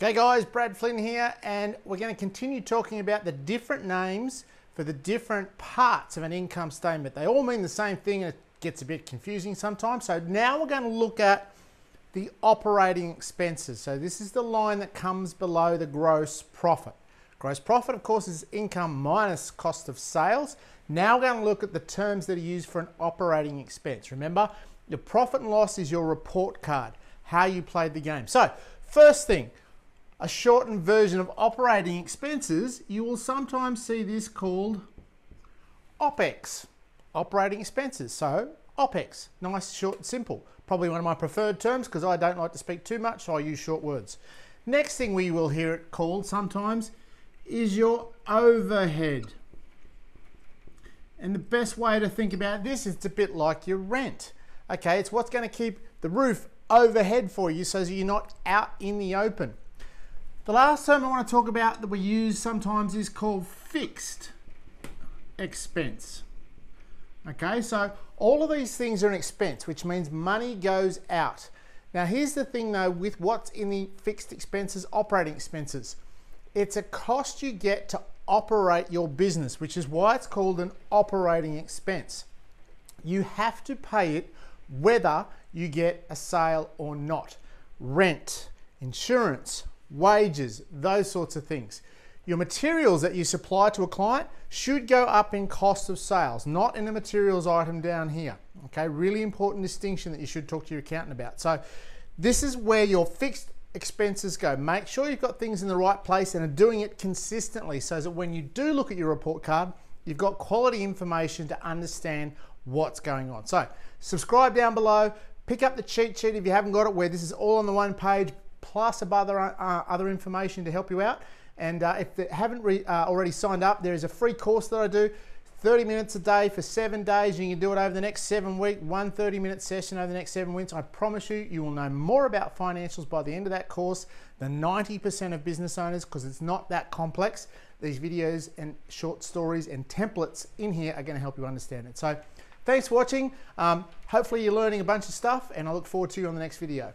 Okay guys, Brad Flynn here, and we're going to continue talking about the different names for the different parts of an income statement. They all mean the same thing and it gets a bit confusing sometimes. So now we're going to look at the operating expenses. So this is the line that comes below the gross profit. Gross profit, of course, is income minus cost of sales. Now we're going to look at the terms that are used for an operating expense. Remember, your profit and loss is your report card, how you played the game. So first thing, a shortened version of operating expenses, you will sometimes see this called OPEX, operating expenses. So OPEX, nice, short and simple. Probably one of my preferred terms because I don't like to speak too much, so I use short words. Next thing we will hear it called sometimes is your overhead. And the best way to think about this is it's a bit like your rent. Okay, it's what's going to keep the roof overhead for you so that you're not out in the open. The last term I want to talk about that we use sometimes is called fixed expense. Okay, so all of these things are an expense, which means money goes out. Now here's the thing though with what's in the fixed expenses, operating expenses. It's a cost you get to operate your business, which is why it's called an operating expense. You have to pay it whether you get a sale or not. Rent, insurance, wages, those sorts of things. Your materials that you supply to a client should go up in cost of sales, not in a materials item down here. Okay, really important distinction that you should talk to your accountant about. So this is where your fixed expenses go. Make sure you've got things in the right place and are doing it consistently so that when you do look at your report card, you've got quality information to understand what's going on. So subscribe down below, pick up the cheat sheet if you haven't got it, where this is all on the one page, plus some other information to help you out. And if they haven't already signed up, there is a free course that I do, 30 minutes a day for 7 days. You can do it over the next 7 weeks, one 30-minute session over the next 7 weeks. I promise you, you will know more about financials by the end of that course than 90% of business owners, because it's not that complex. These videos and short stories and templates in here are going to help you understand it. So thanks for watching. Hopefully you're learning a bunch of stuff, and I look forward to you on the next video.